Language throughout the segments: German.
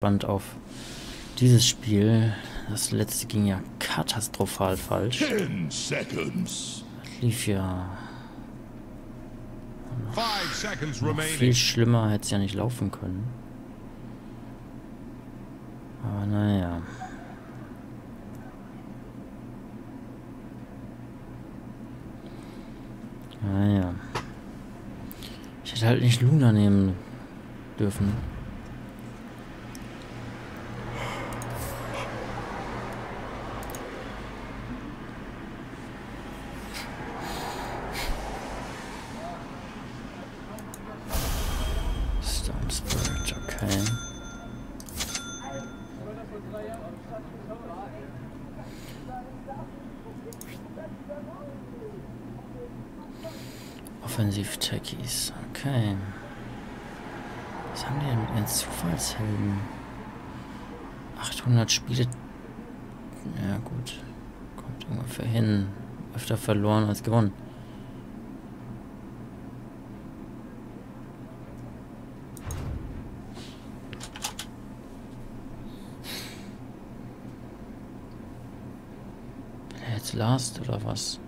Band auf dieses Spiel. Das letzte ging ja katastrophal falsch. Lief ja noch viel schlimmer, hätte es ja nicht laufen können. Aber naja. Naja. Ich hätte halt nicht Luna nehmen dürfen. Storm Spirit, okay. Offensiv-Techies, okay. Was haben die denn mit den Zufallshelden? 800 Spiele. Ja gut, kommt ungefähr hin. Öfter verloren als gewonnen. Jetzt last oder was?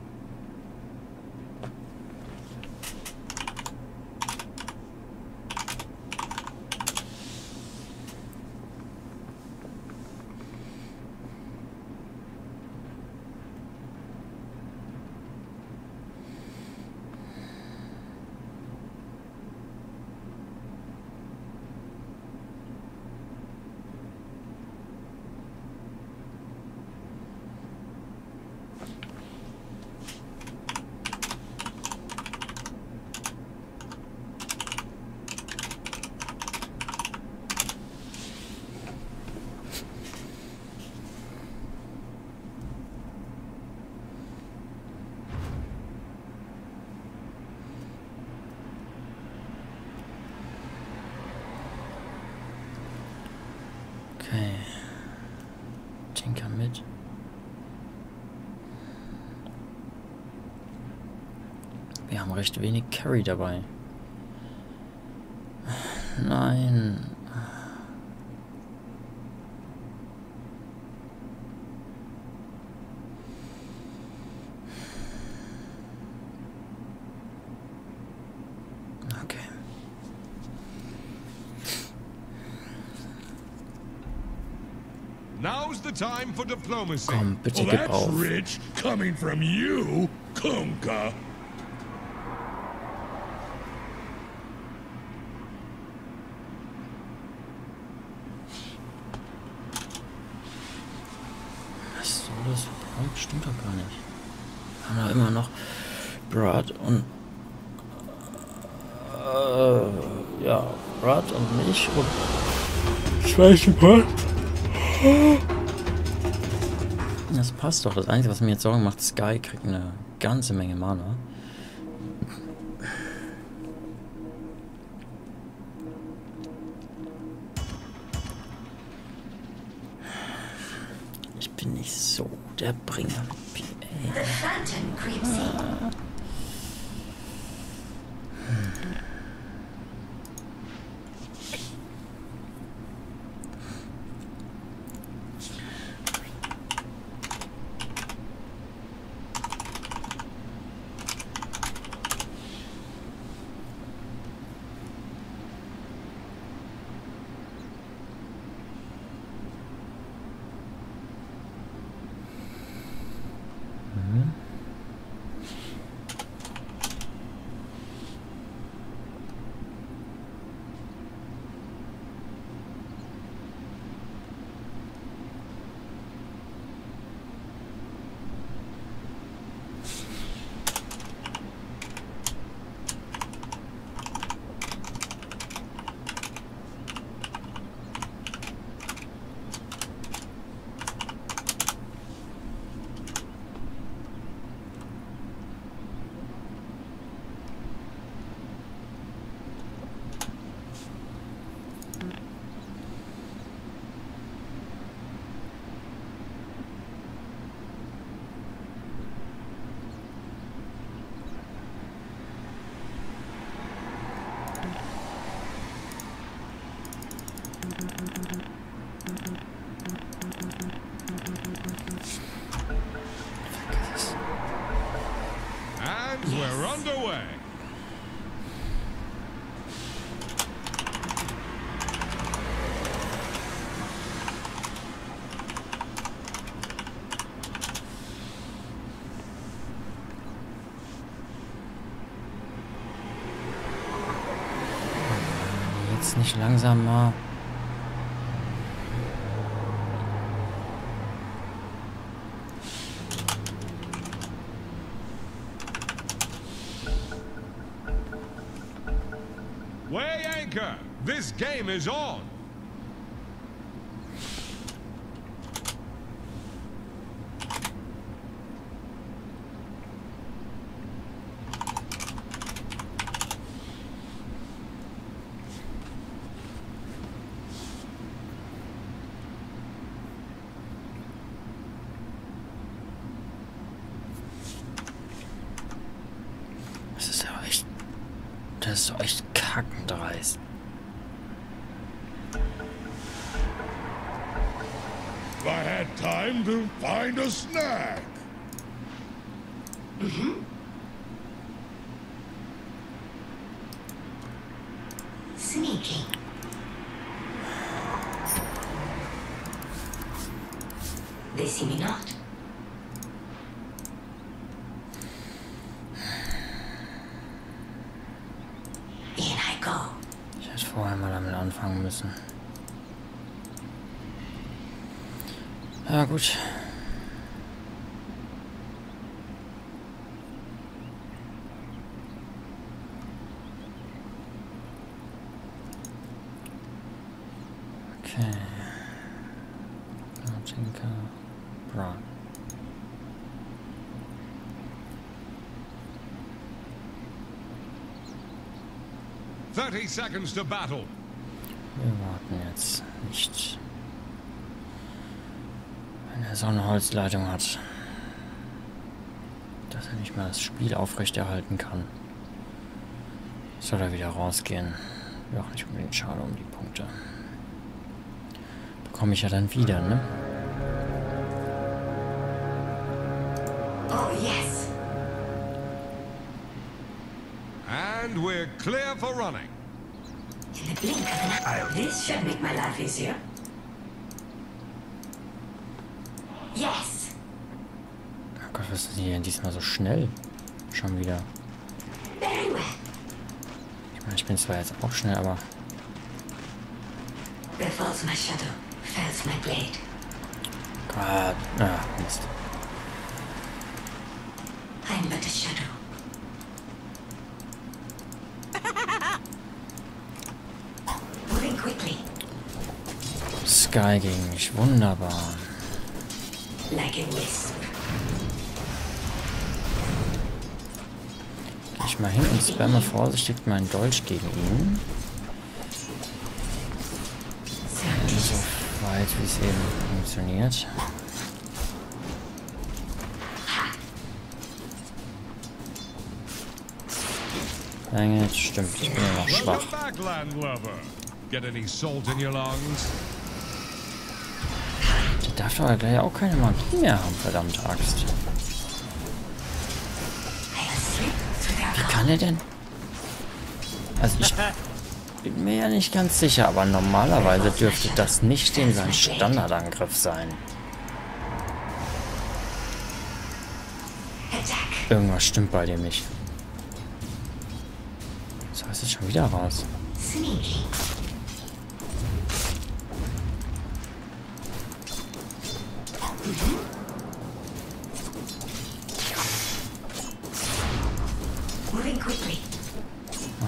Okay. Tinker mit. Wir haben recht wenig Carry dabei. Nein. Now's the time for diplomacy. Komm, bitte gib auf. That's rich coming from you, Kunka. Was soll das? Stimmt doch gar nicht. Wir haben da immer noch Brat und ja, Brat und mich und ich weiß nicht was. Das passt doch. Das Einzige, was mir jetzt Sorgen macht, Sky kriegt eine ganze Menge Mana. Ich bin nicht so der Bringer. PA. das nicht langsamer? Weigh anchor. This game is on. Das ist doch echt kackendreist. If I had time to find a snack. Sneaky. They see me not. Anfangen müssen. Ja, gut. Okay. Tinker. Brat. Thirty seconds to battle. Wir warten jetzt nicht, wenn er so eine Holzleitung hat, dass er nicht mal das Spiel aufrechterhalten kann. Soll er wieder rausgehen? Wäre auch nicht unbedingt schade um die Punkte. Bekomme ich ja dann wieder, ne? Oh yes! And we're clear for running. In the blink of an eye, this should make my life easier. Yes. Oh Gott, was sind die denn diesmal so schnell? Schon wieder. Ich meine, ich bin zwar jetzt auch schnell, aber. Where falls my shadow, falls my blade. Gott, ach, Mist. I'm but a shadow. Sky gegen mich, wunderbar. Geh ich mal hin und spamme vorsichtig meinen Dolch gegen ihn. So weit wie es eben funktioniert. Nein, jetzt stimmt, ich bin ja noch schwach. Ich darf doch gleich auch keine Magie mehr haben, verdammte Axt. Wie kann er denn? Also ich bin mir ja nicht ganz sicher, aber normalerweise dürfte das nicht in seinem Standardangriff sein. Irgendwas stimmt bei dem nicht. So ist es schon wieder raus.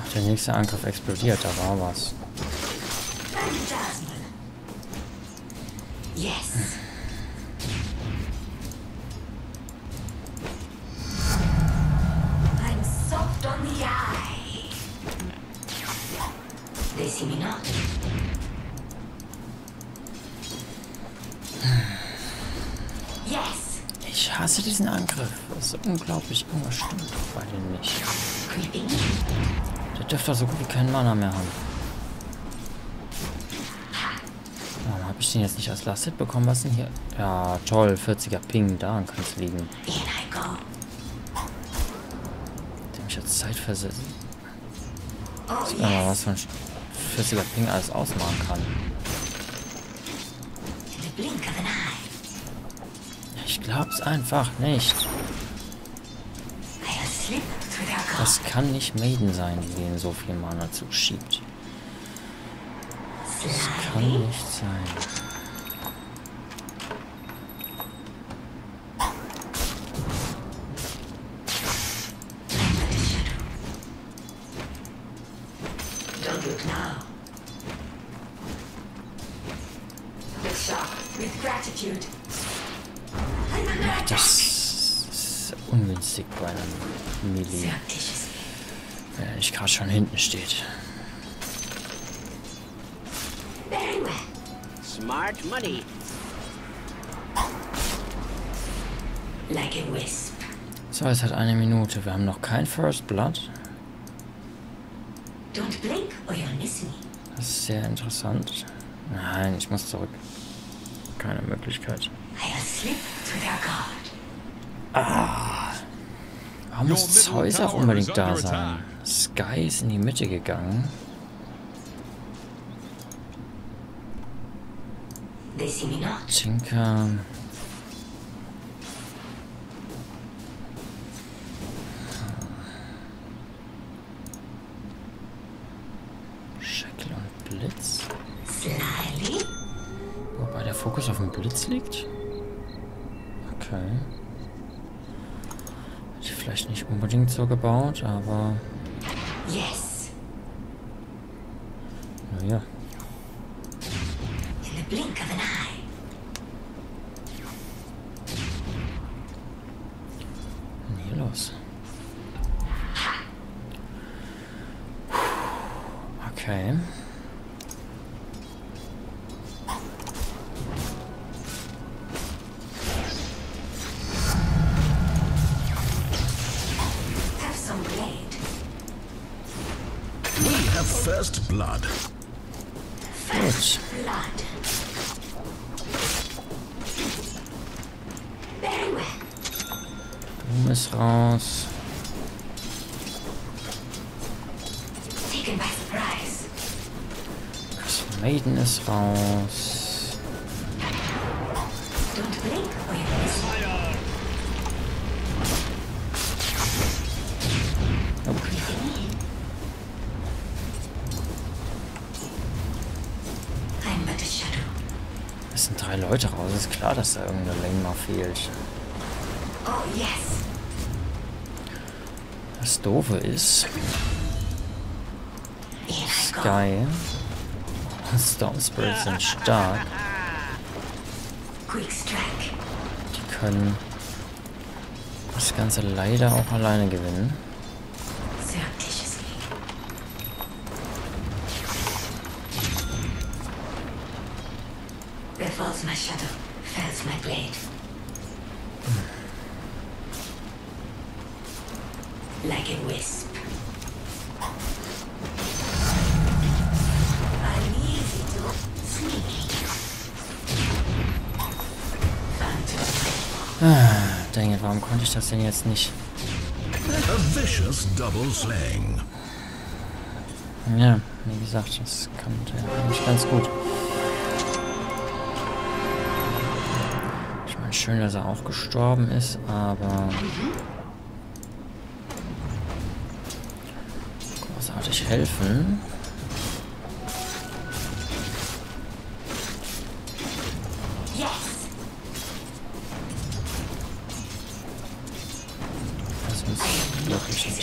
Ach, der nächste Angriff explodiert, da war was. Ich hasse diesen Angriff. Das ist unglaublich. Irgendwas stimmt doch bei dem nicht. Der dürfte so gut wie keinen Mana mehr haben. Warum habe ich den jetzt nicht als Last Hit bekommen? Was denn hier? Ja, toll. 40er Ping. Daran kann es liegen. Der hat mich jetzt zeitversessen. Das ist immer was von 40er Ping alles ausmachen kann. Ich glaub's einfach nicht. Das kann nicht Maiden sein, die denen so viel Mana zuschiebt. Kann nicht sein. Schon hinten steht. Smart money. Like a wisp. So, es hat eine Minute. Wir haben noch kein First Blood. Don't blink or you'll miss me. Das ist sehr interessant. Nein, ich muss zurück. Keine Möglichkeit. I'll slip to their guard. Ah. Warum muss Zeus auch unbedingt da sein? Sky ist in die Mitte gegangen. Tinker. Shackle und Blitz. Wobei der Fokus auf dem Blitz liegt. Okay. Hätte ich vielleicht nicht unbedingt so gebaut, aber... Yes. Naja. In the blink of an eye. Und hier los. Okay. First blood. First blood. Very well. Boom ist raus. Taken by surprise. Crystal Maiden ist raus. Don't blink or you miss. Leute raus, ist klar, dass da irgendeine Länge noch fehlt. Oh, yes. Das Doofe ist, Sky und Storm Spirit sind stark. Die können das Ganze leider auch alleine gewinnen. My shadow fells my blade. Like a wisp. I'm easy to sneak. Dang it, warum konnte ich das denn jetzt nicht? A vicious double slang. Ja, wie gesagt, das kann eigentlich ganz gut. Schön, dass er auch gestorben ist, aber großartig helfen. Yes. Das ist wirklich nicht.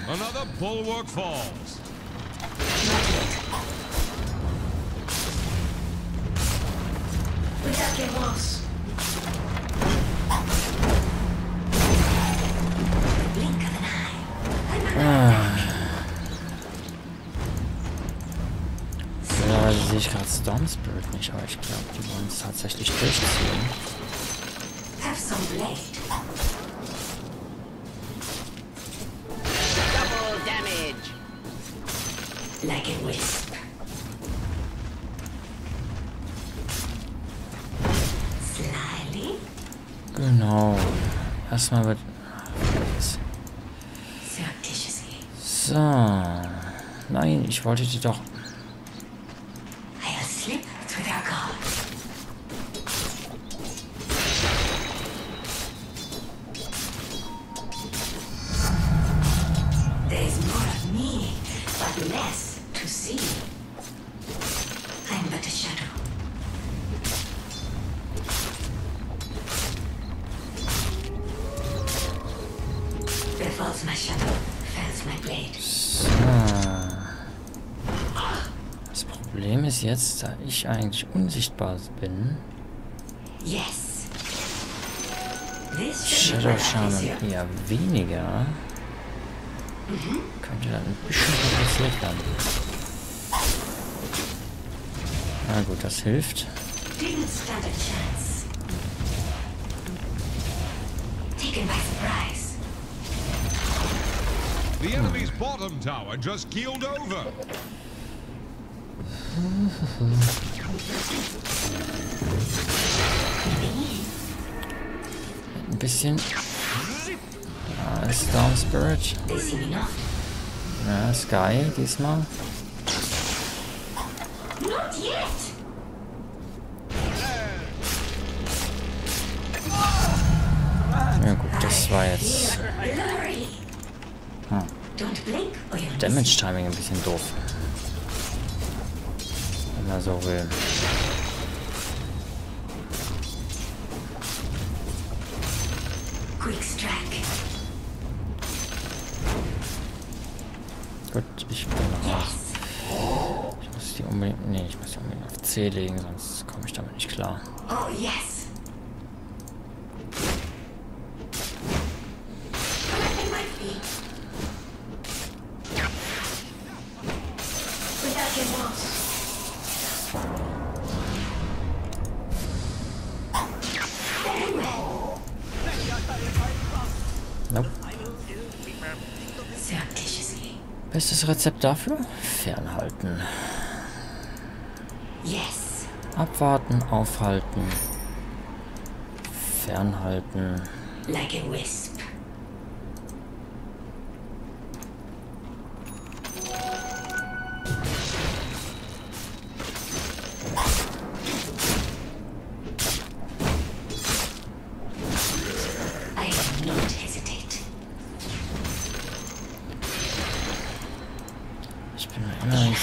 Another bulwark falls. Sehe ich gerade Storm Spirit nicht, aber ich glaube, die wollen es tatsächlich durchziehen. Double damage. Like a wisp. Genau. Erstmal wird. So. Nein, ich wollte die doch. Das Problem ist jetzt, da ich eigentlich unsichtbar bin. Shadow Shaman eher weniger. Könnte dann ein bisschen kompliziert werden. Na gut, das hilft. The enemy's bottom tower just keeled over. Ein piscina. Storm Spirit. Sky diesmal. Ja gut, das war jetzt... Damage Timing ein bisschen doof. Wenn man so will. Gut, ich bin noch raus. Ich muss die unbedingt... Nee, ich muss die unbedingt auf C legen, sonst komme ich damit nicht klar. Oh, yes. Bestes Rezept dafür? Fernhalten. Yes. Abwarten, aufhalten. Fernhalten. Like a wisp.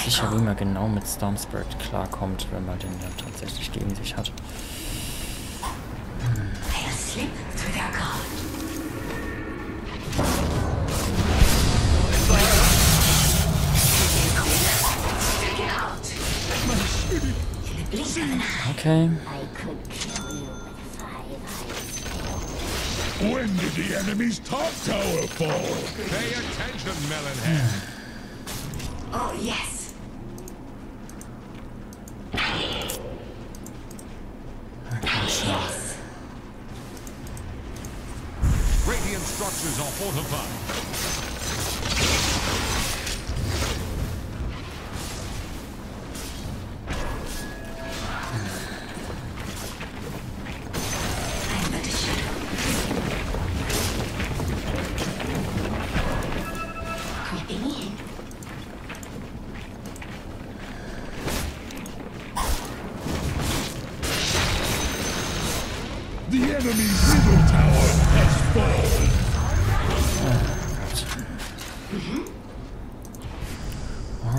Sicher, wie man genau mit Storm Spirit klarkommt, wenn man den dann tatsächlich gegen sich hat. Okay. When did the enemy's top tower fall? Pay attention, Melonhead. Oh yes.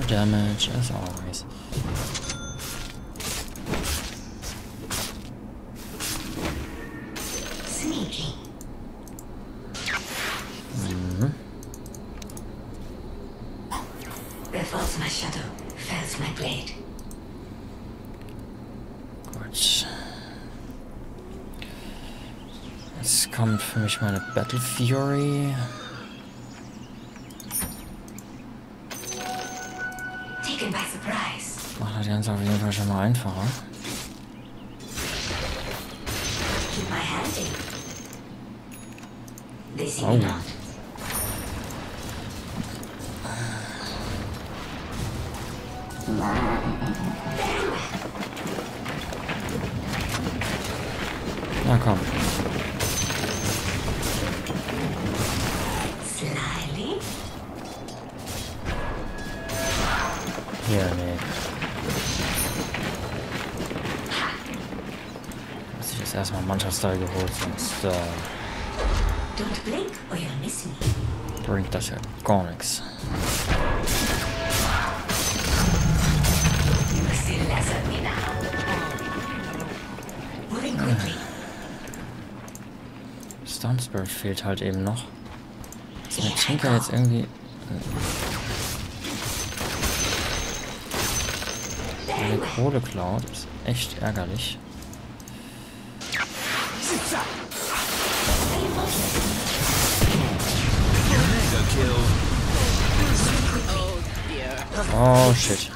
Damage as always. Sneaky. Where falls my shadow, fails my blade. Gut. Jetzt kommt für mich meine Battle Fury. Macht das Ganze auf jeden Fall schon mal einfacher. Oh. Na komm. Hier, nee. Muss ich jetzt erstmal Manchester geholt, sonst bringt das ja gar nichts. Storm Spirit fehlt halt eben noch. Ist mit Tinker jetzt irgendwie... Kohle klaut, ist echt ärgerlich. Oh shit.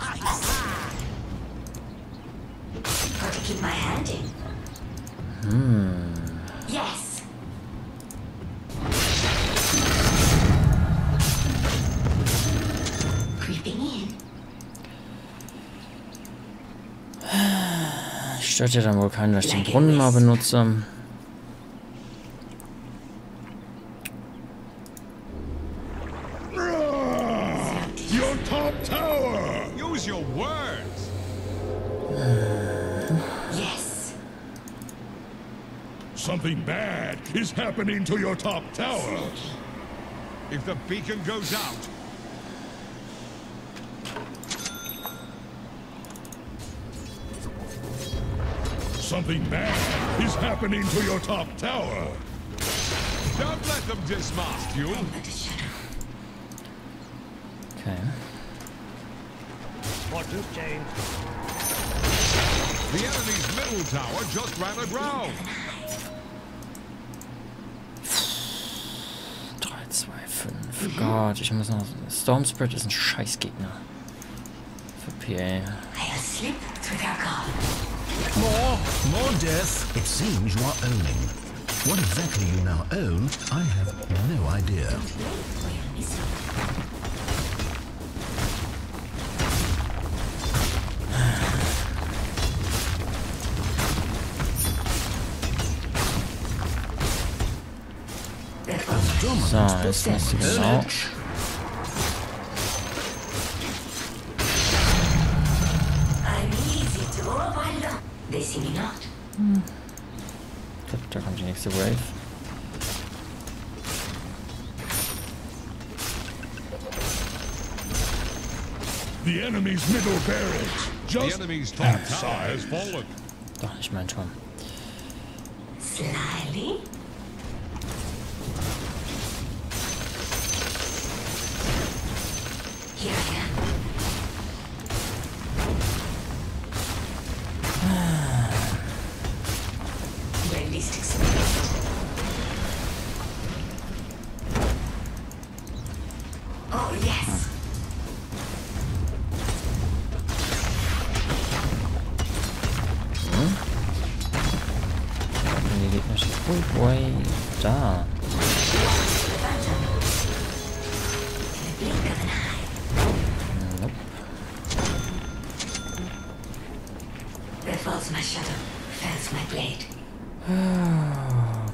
Stört ja dann wohl keinen, dass ich den Brunnen mal benutze. Something bad is happening to your top tower. If the beacon goes out... Something bad is happening to your top tower. Don't let them dismask you. Okay. What does change? The enemy's middle tower just ran aground. 3, 2, 5. Gott, ich muss noch... Storm Spirit ist ein Scheißgegner. Für PA. I'll sleep to their god. More death. It seems you are owning. What exactly you now own, I have no idea. So, jetzt musst du genau... Da kommt die nächste Wave. The enemy's middle barracks. Just the enemy's top tower has fallen. Doch, ich meine schon. Slyly?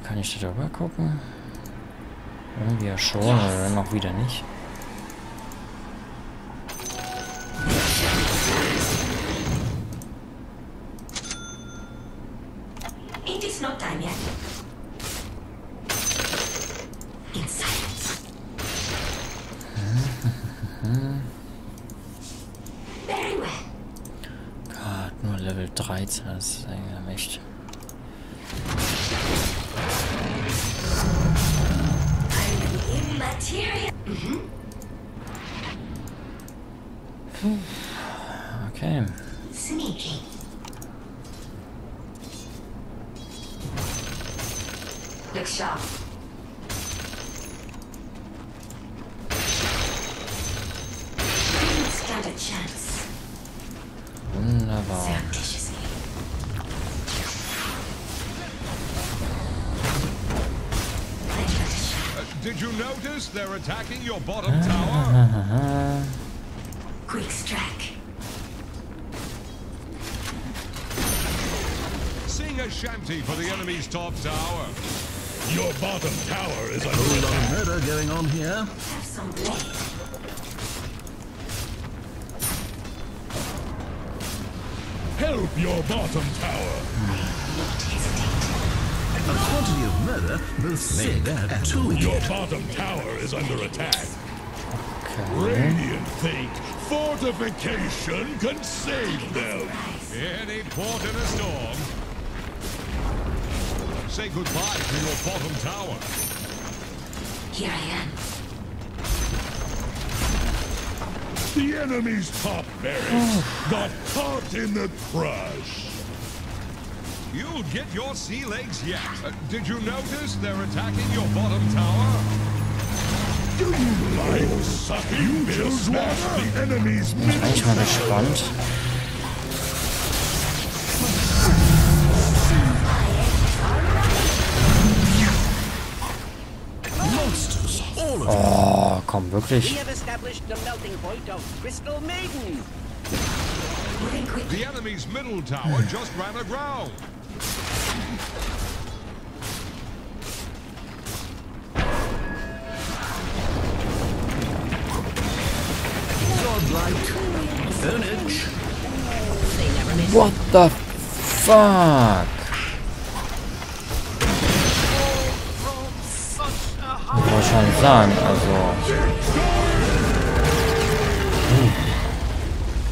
Kann ich da drüber gucken? Irgendwie ja schon, aber dann auch wieder nicht. Okay. Sneaky. Look sharp. Stand a chance. Wunderbar. Did you notice they're attacking your bottom tower? Quick strike. Sing a shanty for the enemy's top tower. Your bottom tower is a whole lot of murder going on here. Have some blade. Help your bottom tower. A quantity of murder will say that too. Your bottom tower is under attack. Okay. Radiant think fortification can save them. Any port in a storm. Say goodbye to your bottom tower. Here I am. The enemy's top barracks got caught in the crush. You'll get your sea legs yet. Did you notice they're attacking your bottom tower? Do you like sucking? You just smash the enemy's middle tower. Oh, komm, wirklich. The enemy's middle tower just ran aground. Godlike furniture. What the fuck? schon sein, also...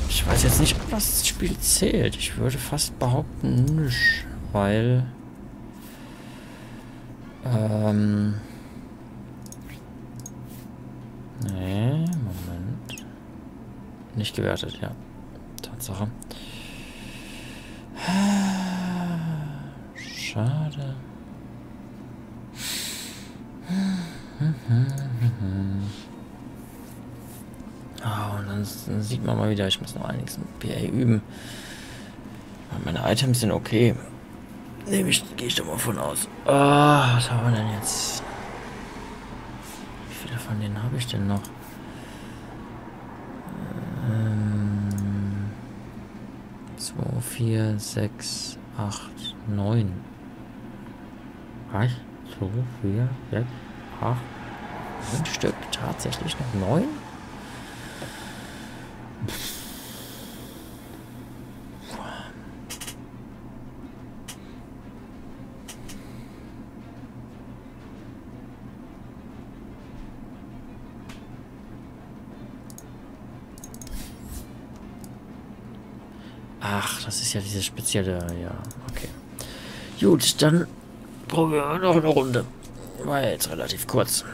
Ich weiß jetzt nicht, ob das Spiel zählt. Ich würde fast behaupten, nicht, weil... Nee, Moment. Nicht gewertet, ja. Tatsache. Schade. Ah, und dann sieht man mal wieder, ich muss noch einiges mit PA üben. Meine Items sind okay. Nehme ich, gehe ich doch mal von aus. Ah, was haben wir denn jetzt? Wie viele von denen habe ich denn noch? So, 4, 6, 8, 9. Was? 2, 4, 6, 8. 5 Stück, tatsächlich noch 9? Ach, das ist ja dieses spezielle, ja, okay. Gut, dann probieren wir noch eine Runde. War ja jetzt relativ kurz.